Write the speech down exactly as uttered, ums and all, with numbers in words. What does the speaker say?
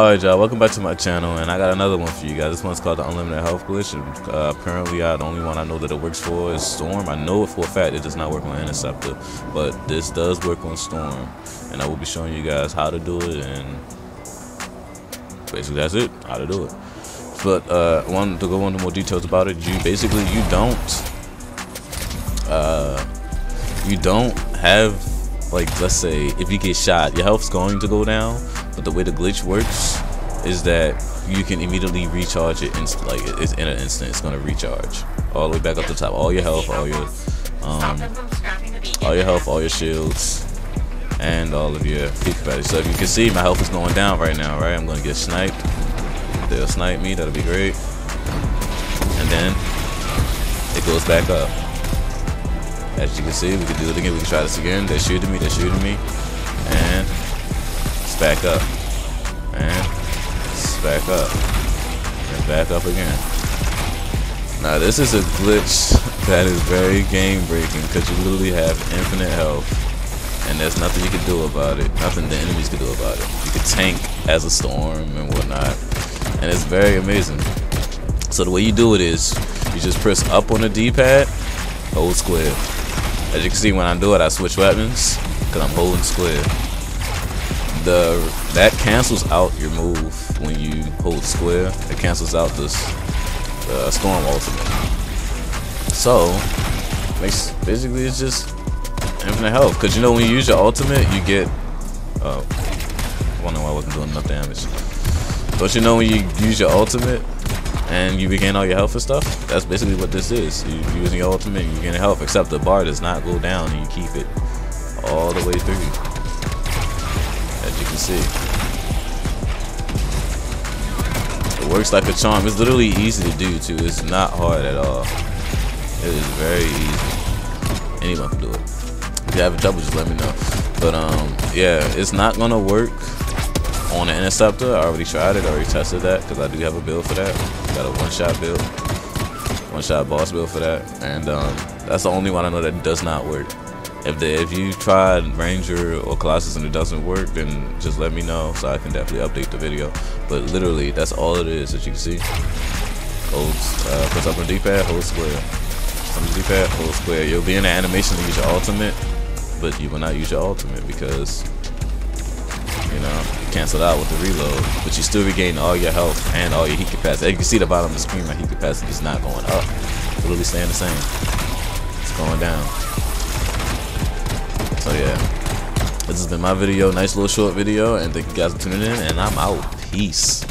Alright y'all, welcome back to my channel, and I got another one for you guys. This one's called the Unlimited Health Glitch, and uh, apparently uh, the only one I know that it works for is Storm. I know it for a fact it does not work on Interceptor, but this does work on Storm, and I will be showing you guys how to do it, and basically that's it, how to do it. But uh, I wanted to go into more details about it. You basically, you don't, uh, you don't have, like, let's say, if you get shot, your health's going to go down. But the way the glitch works is that you can immediately recharge it inst like it's in an instant. It's gonna recharge all the way back up the top. All your health, all your um, all your health, all your shields, and all of your peak value. So if you can see, my health is going down right now. Right, I'm gonna get sniped. If they'll snipe me. That'll be great. And then it goes back up. As you can see, we can do it again. We can try this again. They're shooting me. They're shooting me. And back up, and back up, and back up again. Now this is a glitch that is very game breaking, because you literally have infinite health and there's nothing you can do about it. Nothing the enemies can do about it. You can tank as a storm and whatnot, and it's very amazing. So the way you do it is you just press up on the D-pad, hold square. As you can see, when I do it, I switch weapons because I'm holding square. The that cancels out your move when you hold square. It cancels out this uh, storm ultimate. So makes, basically it's just infinite health. Because you know, when you use your ultimate, you get. Oh, I wonder why I wasn't doing enough damage. Don't you know when you use your ultimate and you regain all your health and stuff? That's basically what this is. You're using your ultimate, you gain health. Except the bar does not go down, and you keep it all the way through. You can see it works like a charm. It's literally easy to do too. It's not hard at all. It is very easy. Anyone can do it. If you have trouble, just let me know. But um yeah, it's not gonna work on an Interceptor. I already tried it, I already tested that, because I do have a build for that. Got a one-shot build, one-shot boss build for that, and um that's the only one I know that does not work. If, the, if you tried Ranger or Colossus and it doesn't work, then just let me know so I can definitely update the video. But literally, that's all it is, as you can see. Hold, uh, press up on the D-pad, hold square. On the D-pad, hold square. You'll be in the animation to use your ultimate, but you will not use your ultimate because, you know, you cancel it out with the reload. But you still regain all your health and all your heat capacity. As you can see at the bottom of the screen, my heat capacity is not going up. It's literally staying the same. It's going down. So yeah, this has been my video, nice little short video, and thank you guys for tuning in, and I'm out. Peace.